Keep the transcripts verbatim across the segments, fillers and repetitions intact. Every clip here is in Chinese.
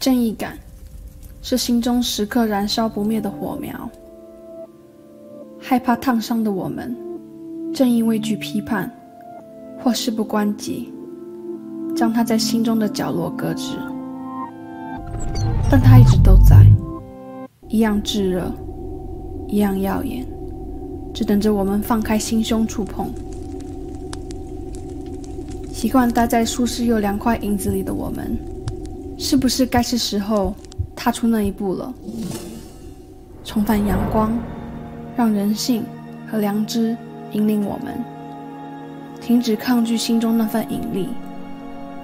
正义感是心中时刻燃烧不灭的火苗。害怕烫伤的我们，正因畏惧批判或事不关己，将它在心中的角落搁置。但它一直都在，一样炙热，一样耀眼，只等着我们放开心胸触碰。习惯待在舒适又凉快影子里的我们，是不是该是时候踏出那一步了？重返阳光，让人性和良知引领我们，停止抗拒心中那份引力。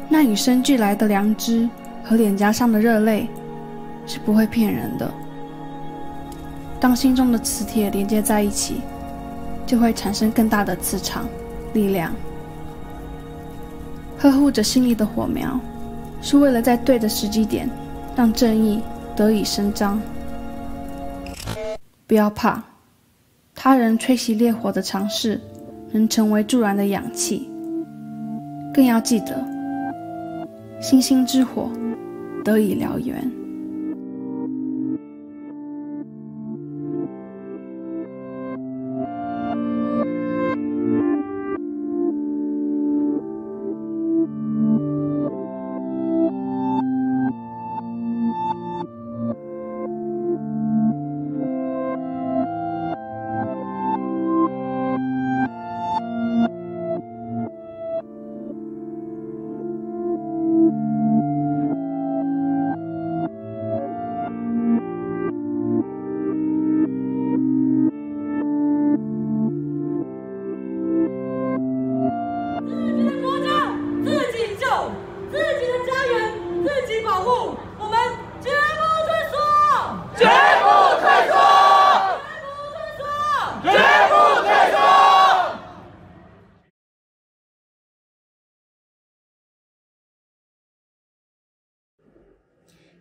那与生俱来的良知和脸颊上的热泪是不会骗人的。当心中的磁铁连接在一起，就会产生更大的磁场力量。呵护着心里的火苗，是为了在对的时机点让正义得以伸张。不要怕他人吹熄烈火的尝试能成为助燃的氧气，更要记得星星之火得以燎原。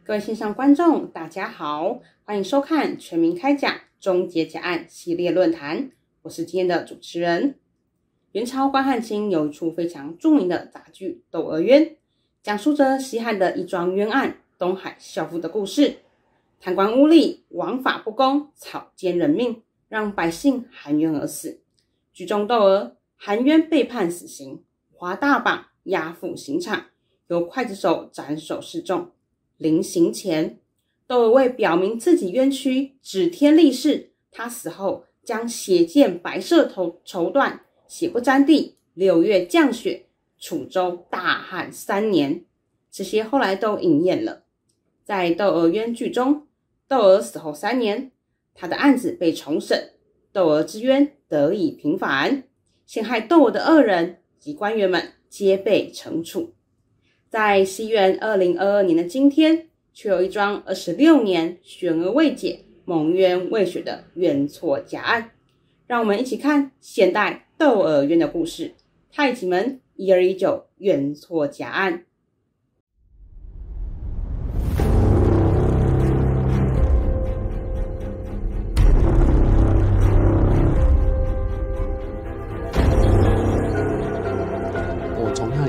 各位线上观众，大家好，欢迎收看《全民开讲终结甲案》系列论坛，我是今天的主持人。元朝关汉卿有一出非常著名的杂剧《窦娥冤》，讲述着西汉的一桩冤案——东海校傅的故事。贪官污吏、枉法不公、草菅人命，让百姓含冤而死。剧中窦娥含冤被判死刑，划大绑押赴刑场，由刽子手斩首示众。临刑前，窦娥为表明自己冤屈，指天立誓，他死后将血溅白色绸绸缎，血不沾地，六月降雪，楚州大旱三年。这些后来都应验了。在窦娥冤剧中，窦娥死后三年，他的案子被重审，窦娥之冤得以平反，陷害窦娥的恶人及官员们皆被惩处。在西元二零二二年的今天，却有一桩二十六年悬而未解、蒙冤未雪的冤错甲案。让我们一起看现代窦娥冤的故事，《太极门一二一九冤错甲案》。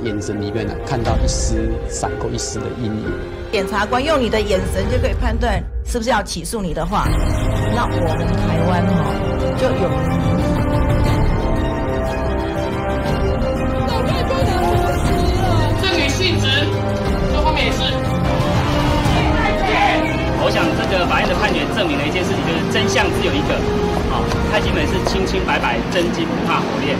眼神里面呢，看到一丝闪过一丝的阴影。检察官用你的眼神就可以判断是不是要起诉你的话，那我们台湾哈、哦、就有老太多的模式了，这女性质，这方面也是。我想这个法院的判决证明了一件事情，就是真相只有一个，好、哦，太极门是清清白白，真金不怕火炼。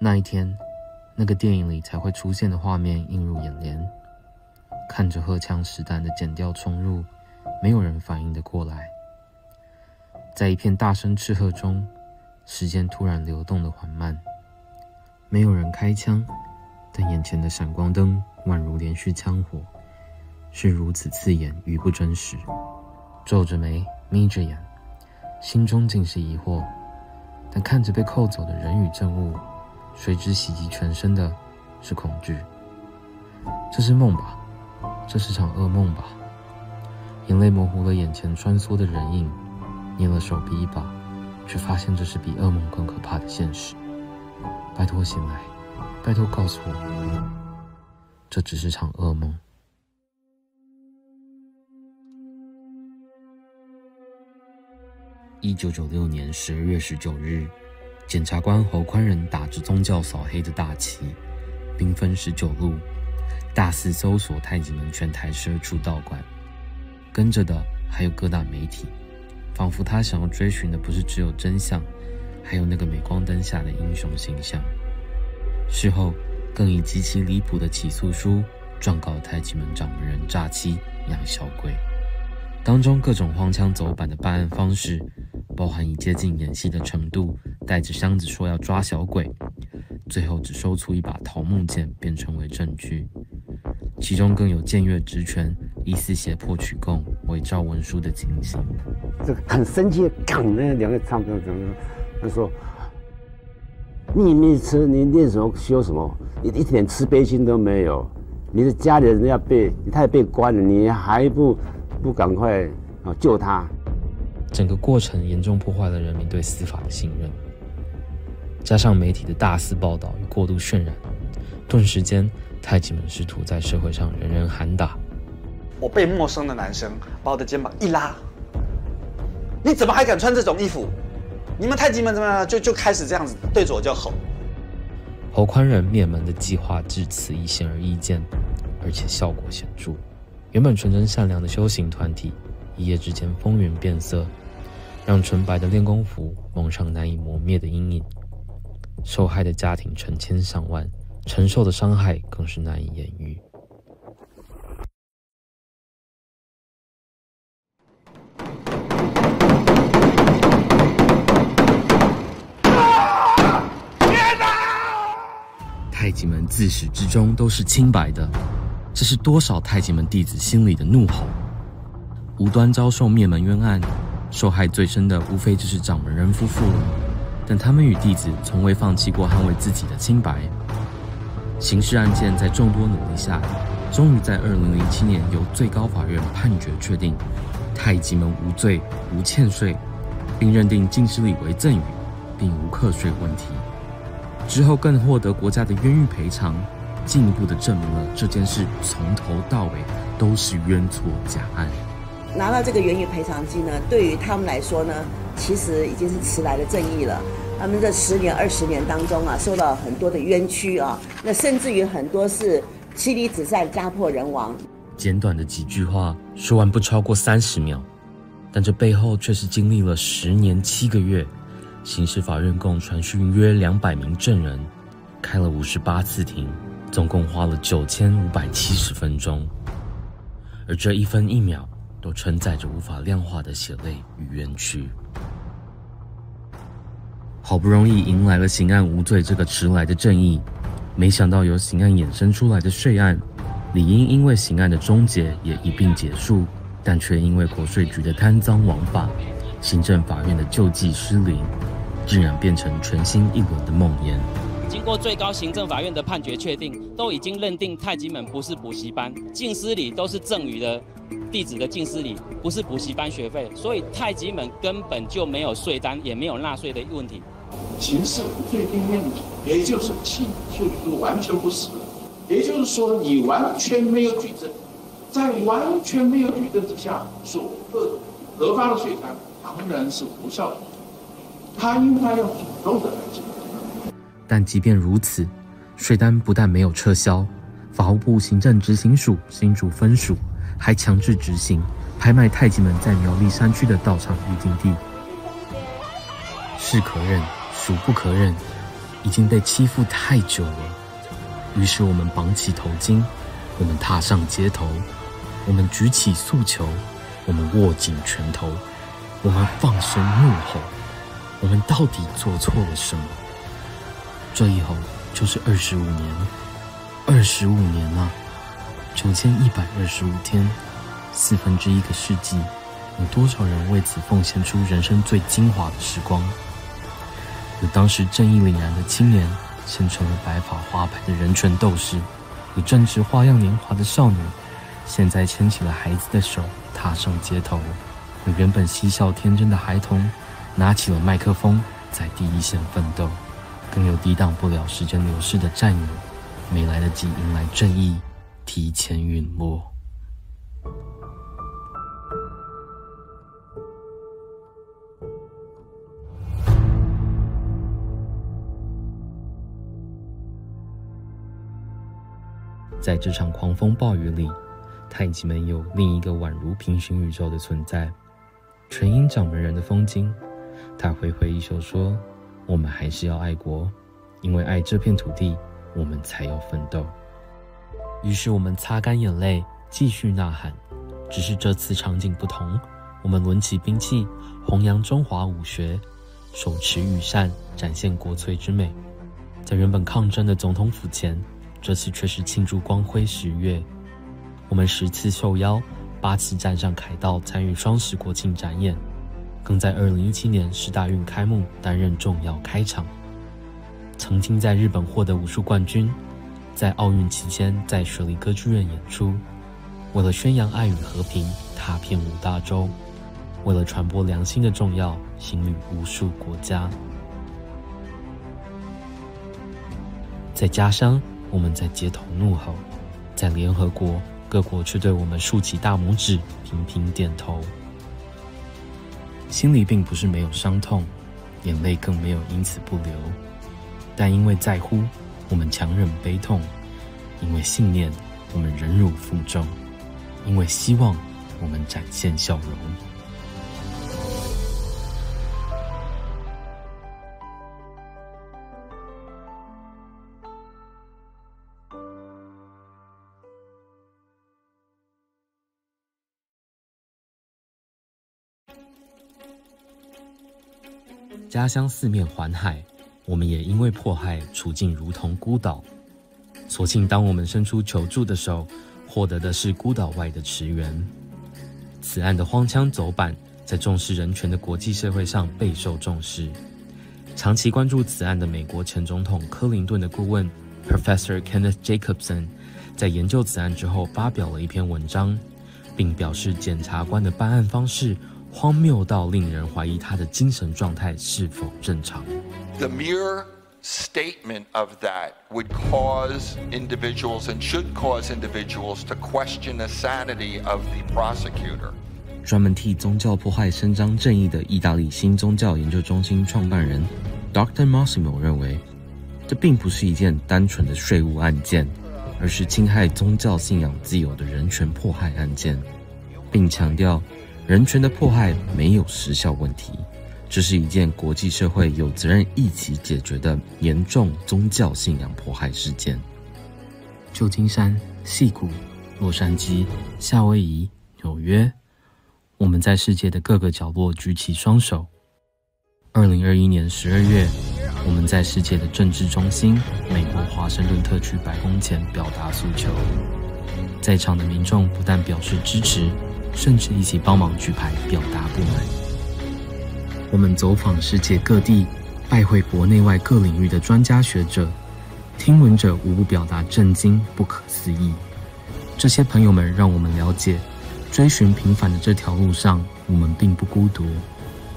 那一天，那个电影里才会出现的画面映入眼帘，看着荷枪实弹的剪掉冲入，没有人反应得过来。在一片大声斥喝中，时间突然流动的缓慢，没有人开枪，但眼前的闪光灯宛如连续枪火，是如此刺眼与不真实。皱着眉，眯着眼，心中尽是疑惑，但看着被扣走的人与证物，随之袭击全身的是恐惧。这是梦吧？这是场噩梦吧？眼泪模糊了眼前穿梭的人影，捏了手臂一把，却发现这是比噩梦更可怕的现实。拜托醒来，拜托告诉我，这只是场噩梦。一九九六年十二月十九日，检察官侯宽仁打着宗教扫黑的大旗，兵分十九路，大肆搜索太极门全台十二处道馆，跟着的还有各大媒体，仿佛他想要追寻的不是只有真相，还有那个镁光灯下的英雄形象。事后更以极其离谱的起诉书状告太极门掌门人诈欺养小鬼，当中各种荒腔走板的办案方式，包含以接近演戏的程度，带着箱子说要抓小鬼，最后只搜出一把桃木剑便成为证据。其中更有僭越职权、疑似胁迫取供、伪造文书的情形。这个很生气，杠那两个唱不怎么，他说：“你没吃，你练什么修什么？你一点慈悲心都没有。你的家里人要被他也被关了，你还不不赶快啊救他？”整个过程严重破坏了人民对司法的信任，加上媒体的大肆报道与过度渲染，顿时间太极门师徒在社会上人人喊打。我被陌生的男生把我的肩膀一拉，你怎么还敢穿这种衣服？你们太极门怎么样？就就开始这样子对着我叫吼。侯宽仁灭门的计划至此已显而易见，而且效果显著。原本纯真善良的修行团体，一夜之间风云变色。让纯白的练功服蒙上难以磨灭的阴影，受害的家庭成千上万，承受的伤害更是难以言喻。啊！天哪！太极门自始至终都是清白的，这是多少太极门弟子心里的怒吼。无端遭受灭门冤案，受害最深的无非就是掌门人夫妇了，但他们与弟子从未放弃过捍卫自己的清白。刑事案件在众多努力下，终于在二零零七年由最高法院判决确定太极门无罪无欠税，并认定净失礼为赠与，并无课税问题。之后更获得国家的冤狱赔偿，进一步的证明了这件事从头到尾都是冤错假案。拿到这个冤狱赔偿金呢，对于他们来说呢，其实已经是迟来的正义了。他们这十年、二十年当中啊，受到很多的冤屈啊，那甚至于很多是妻离子散、家破人亡。简短的几句话说完不超过三十秒，但这背后却是经历了十年七个月，刑事法院共传讯约两百名证人，开了五十八次庭，总共花了九千五百七十分钟，而这一分一秒都承载着无法量化的血泪与冤屈。好不容易迎来了刑案无罪这个迟来的正义，没想到由刑案衍生出来的税案，理应因为刑案的终结也一并结束，但却因为国税局的贪赃枉法，行政法院的救济失灵，竟然变成全新一轮的梦魇。经过最高行政法院的判决确定，都已经认定太极门不是补习班，净失礼都是赠与的弟子的净失礼，不是补习班学费，所以太极门根本就没有税单，也没有纳税的问题。刑事不对定论，也就是性罪都完全不实，也就是说你完全没有举证，在完全没有举证之下所核发的税单当然是无效的，他应该要主动的来执行。但即便如此，税单不但没有撤销，法务部行政执行署新竹分署还强制执行拍卖太极门在苗栗山区的道场预定地。是可忍，孰不可忍，已经被欺负太久了。于是我们绑起头巾，我们踏上街头，我们举起诉求，我们握紧拳头，我们放声怒吼。我们到底做错了什么？这一吼就是二十五年，二十五年啊！九千一百二十五天，四分之一个世纪，有多少人为此奉献出人生最精华的时光？有当时正义凛然的青年，先成为白发花白的人权斗士；有正值花样年华的少女，现在牵起了孩子的手，踏上街头。有原本嬉笑天真的孩童，拿起了麦克风，在第一线奋斗；更有抵挡不了时间流逝的战友，没来得及迎来正义，提前陨落。 在这场狂风暴雨里，太极门有另一个宛如平行宇宙的存在。纯因掌门人的风经，他挥挥衣袖说：“我们还是要爱国，因为爱这片土地，我们才要奋斗。”于是我们擦干眼泪，继续呐喊。只是这次场景不同，我们抡起兵器，弘扬中华武学，手持羽扇，展现国粹之美。在原本抗争的总统府前。 这次却是庆祝光辉十月，我们十次受邀，八次站上凯道参与双十国庆展演，更在二零一七年十大运开幕担任重要开场。曾经在日本获得武术冠军，在奥运期间在雪梨歌剧院演出。为了宣扬爱与和平，踏遍五大洲；为了传播良心的重要，行旅无数国家。在家乡。 我们在街头怒吼，在联合国各国却对我们竖起大拇指，频频点头。心里并不是没有伤痛，眼泪更没有因此不流，但因为在乎，我们强忍悲痛；因为信念，我们忍辱负重；因为希望，我们展现笑容。 家乡四面环海，我们也因为迫害处境如同孤岛。所幸，当我们伸出求助的手，获得的是孤岛外的驰援。此案的荒腔走板，在重视人权的国际社会上备受重视。长期关注此案的美国前总统克林顿的顾问 Professor Kenneth Jacobson， 在研究此案之后，发表了一篇文章，并表示检察官的办案方式。 荒谬到令人怀疑他的精神状态是否正常。The mere statement of that would cause individuals and should cause individuals to question the sanity of the prosecutor。专门替宗教迫害伸张正义的意大利新宗教研究中心创办人 Doctor Massimo 认为，这并不是一件单纯的税务案件，而是侵害宗教信仰自由的人权迫害案件，并强调。 人权的迫害没有时效问题，这是一件国际社会有责任一起解决的严重宗教信仰迫害事件。旧金山、矽谷、洛杉矶、夏威夷、纽约，我们在世界的各个角落举起双手。二零二一年十二月，我们在世界的政治中心——美国华盛顿特区白宫前表达诉求。在场的民众不但表示支持。 甚至一起帮忙举牌表达不满。我们走访世界各地，拜会国内外各领域的专家学者，听闻者无不表达震惊、不可思议。这些朋友们让我们了解，追寻平凡的这条路上，我们并不孤独。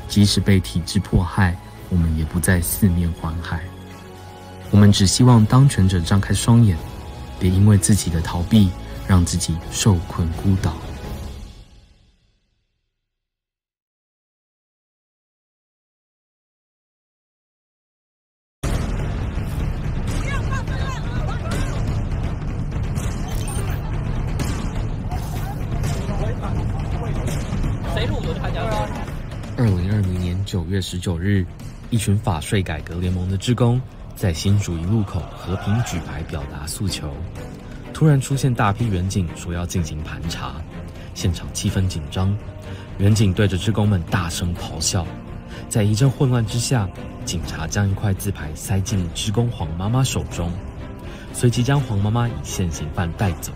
即使被体制迫害，我们也不再四面环海。我们只希望当权者张开双眼，别因为自己的逃避，让自己受困孤岛。 九月十九日，一群法税改革联盟的志工在新竹一路口和平举牌表达诉求，突然出现大批员警说要进行盘查，现场气氛紧张，员警对着志工们大声咆哮。在一阵混乱之下，警察将一块字牌塞进志工黄妈妈手中，随即将黄妈妈以现行犯带走，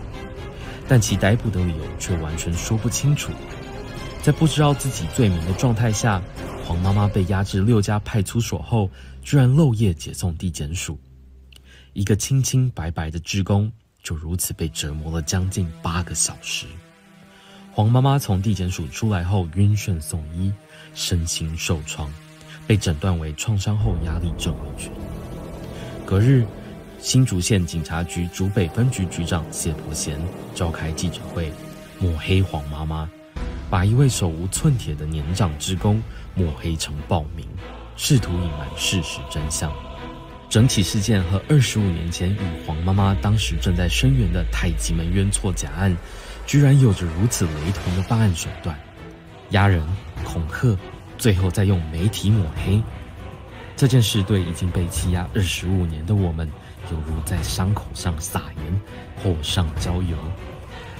但其逮捕的理由却完全说不清楚。 在不知道自己罪名的状态下，黄妈妈被押至六家派出所后，居然漏夜解送地检署。一个清清白白的志工，就如此被折磨了将近八个小时。黄妈妈从地检署出来后晕眩送医，身心受创，被诊断为创伤后压力症候群。隔日，新竹县警察局竹北分局局长谢伯贤召开记者会，抹黑黄妈妈，把一位手无寸铁的年长职工抹黑成暴民，试图隐瞒事实真相。整起事件和二十五年前与黄妈妈当时正在声援的太极门冤错假案居然有着如此雷同的办案手段，压人、恐吓，最后再用媒体抹黑。这件事对已经被欺压二十五年的我们，犹如在伤口上撒盐，火上浇油。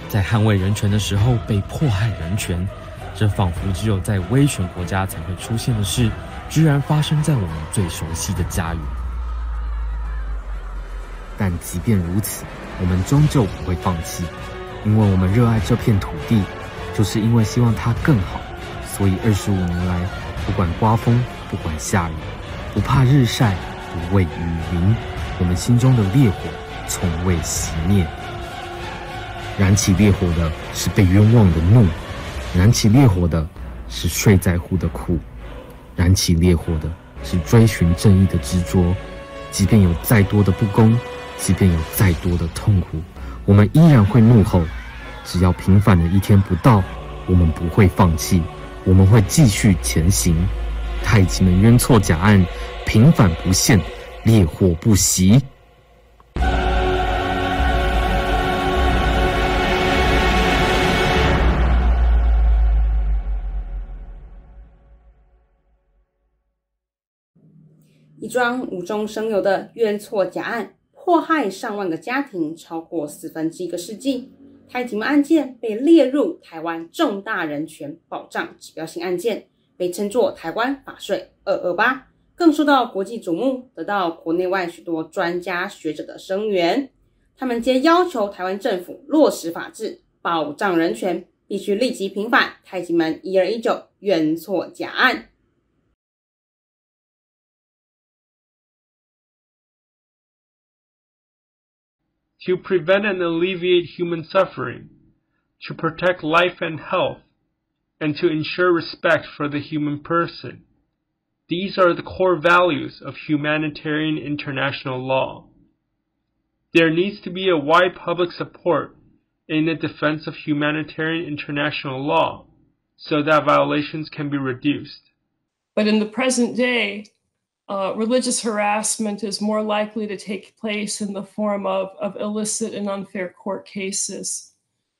在捍卫人权的时候被迫害人权，这仿佛只有在威权国家才会出现的事，居然发生在我们最熟悉的家园。但即便如此，我们终究不会放弃，因为我们热爱这片土地，就是因为希望它更好，所以二十五年来，不管刮风，不管下雨，不怕日晒，不畏雨淋，我们心中的烈火从未熄灭。燃起烈火的是被冤枉的怒，燃起烈火的是睡在乎的苦，燃起烈火的是追寻正义的执着。即便有再多的不公，即便有再多的痛苦，我们依然会怒吼。只要平凡的一天不到，我们不会放弃，我们会继续前行。太极门冤错假案，平反不限，烈火不息。一桩无中生有的冤错假案，迫害上万个家庭，超过四分之一个世纪。太极门案件被列入台湾重大人权保障指标性案件，被称作台湾法税二二八，更受到国际瞩目，得到国内外许多专家学者的声援。他们皆要求台湾政府落实法治，保障人权，必须立即平反太极门一二一九冤错假案。To prevent and alleviate human suffering, to protect life and health, and to ensure respect for the human person. These are the core values of humanitarian international law. There needs to be a wide public support in the defense of humanitarian international law so that violations can be reduced. But in the present day, Uh, religious harassment is more likely to take place in the form of, of illicit and unfair court cases.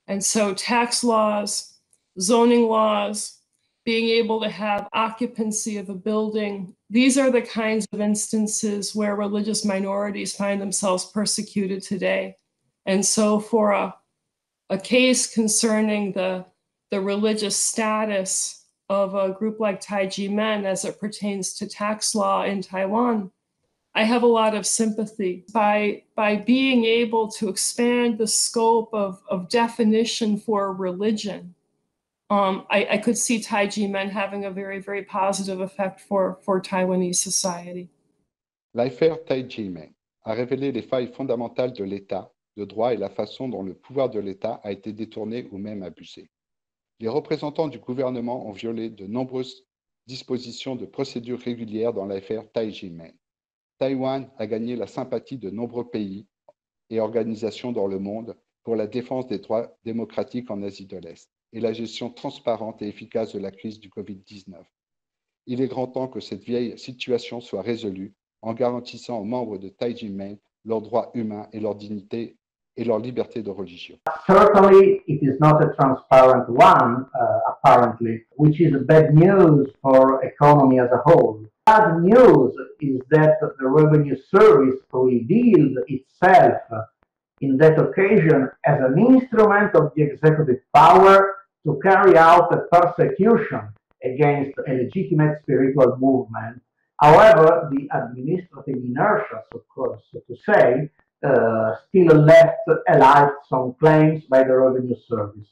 And so tax laws, zoning laws, being able to have occupancy of a building, these are the kinds of instances where religious minorities find themselves persecuted today. And so for a, a case concerning the, the religious status of a group like Taiji Men as it pertains to tax law in Taiwan, I have a lot of sympathy. By, by being able to expand the scope of, of definition for religion, um, I, I could see Taiji Men having a very, very positive effect for, for Taiwanese society. L'affaire Taiji Men a révélé les failles fondamentales de l'État, de droit et la façon dont le pouvoir de l'État a été détourné ou même abusé. Les représentants du gouvernement ont violé de nombreuses dispositions de procédures régulières dans l'affaire Taiji Men. Taïwan a gagné la sympathie de nombreux pays et organisations dans le monde pour la défense des droits démocratiques en Asie de l'Est et la gestion transparente et efficace de la crise du COVID dix-neuf. Il est grand temps que cette vieille situation soit résolue en garantissant aux membres de Taiji Men leurs droits humains et leur dignité et leur liberté de religion. Certainly, it is not a transparent one, uh, apparently, which is bad news for economy as a whole. Bad news is that the revenue service revealed itself in that occasion as an instrument of the executive power to carry out a persecution against a legitimate spiritual movement. However, the administrative inertia, of course, so to say, Uh, still left alive some claims by the Revenue Service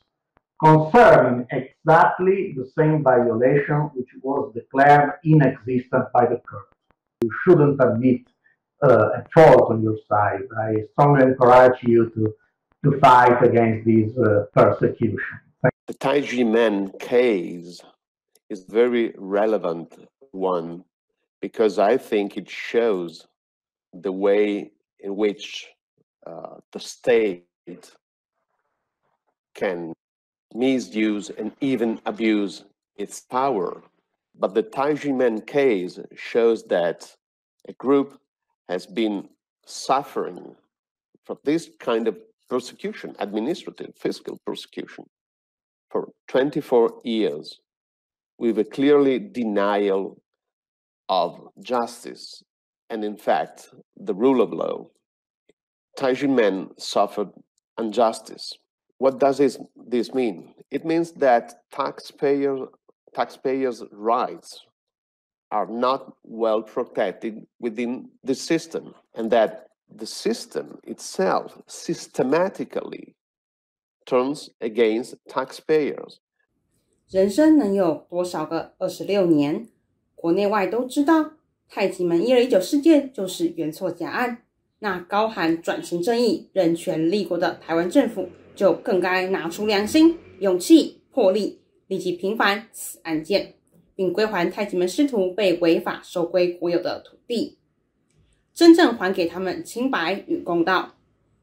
concerning exactly the same violation which was declared inexistent by the court. You shouldn't admit uh, a fault on your side. I strongly encourage you to to fight against these uh, persecutions. The Taijimen case is very relevant one, because I think it shows the way in which uh, the state can misuse and even abuse its power. But the Taijimen case shows that a group has been suffering from this kind of persecution, administrative, fiscal persecution, for twenty-four years, with a clearly denial of justice and, in fact, the rule of law. Taijimen suffered injustice. What does this, this mean? It means that taxpayer, taxpayers' rights are not well protected within the system, and that the system itself systematically turns against taxpayers. 人生能有多少个二十六年？国内外都知道，太极门一二一九事件就是原错假案。那高喊转型正义、人权立国的台湾政府，就更该拿出良心、勇气、魄力，立即平反此案件，并归还太极门师徒被违法收归国有的土地，真正还给他们清白与公道。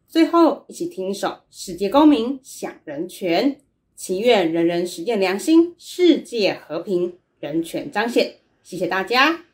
最后，一起听一首世界公民享人权。 祈愿人人实践良心，世界和平，人权彰显。谢谢大家。